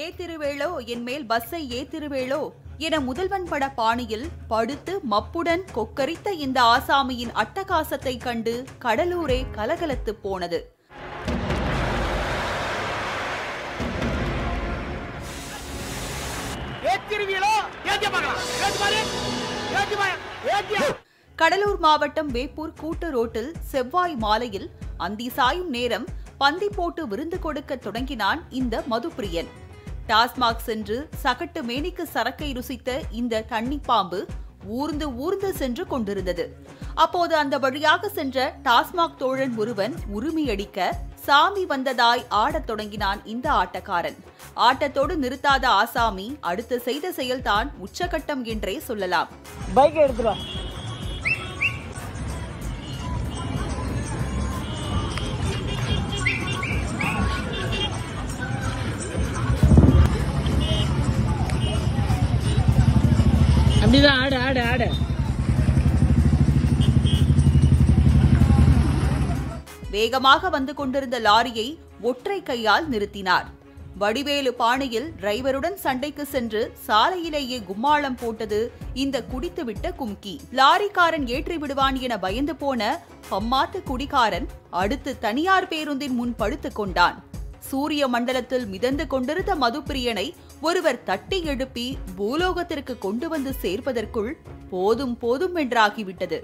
ஏத்திருவேளோ என்மேல் பஸ்ஸை ஏத்திருவேளோ என முதல்வன் பட பாணியில் படுத்து மப்புடன் கொக்கரித்த இந்த ஆசாமியின் அட்டகாசத்தை கண்டு கடலூரே கலகலத்து போனது. கடலூர் மாவட்டம் வேப்பூர் கூட்டு ரோட்டில் செவ்வாய் மாலையில் அந்தி சாயும் நேரம் பந்தி போட்டு விருந்து கொடுக்க தொடங்கினான் இந்த மதுப்பிரியன். டாஸ்மாக் சென்று சகட்டு மேனிக்கு சரக்கை ருசித்த இந்த தண்ணி பாம்பு ஊர்ந்து ஊர்ந்து சென்று கொண்டிருந்தது. அப்போது அந்த வழியாக சென்ற டாஸ்மாக் தோழன் ஒருவன் உரிமையடிக்க சாமி வந்ததாய் ஆடத் தொடங்கினான் இந்த ஆட்டக்காரன். ஆட்டத்தோடு நிறுத்தாத ஆசாமி அடுத்து செய்த செயல்தான் உச்சகட்டம் என்றே சொல்லலாம். பைக் எடுத்துடா. அப்படிதான் ஆடு ஆடு ஆடு. வேகமாக வந்து கொண்டிருந்த லாரியை ஒற்றை கையால் நிறுத்தினார். வடிவேலு பாணியில் டிரைவருடன் சண்டைக்கு சென்று சாலையிலேயே கும்மாளம் போட்டது இந்த குடித்துவிட்ட கும்கி. லாரிக்காரன் ஏற்றி விடுவான் என பயந்து போன பம்மாத்து குடிகாரன் அடுத்து தனியார் பேருந்தின் முன் படுத்துக் கொண்டான். சூரிய மண்டலத்தில் மிதந்து கொண்டிருந்த மதுப்பிரியனை ஒருவர் தட்டி எழுப்பி பூலோகத்திற்கு கொண்டு வந்து சேர்ப்பதற்குள் போதும் போதும் என்றாகிவிட்டது.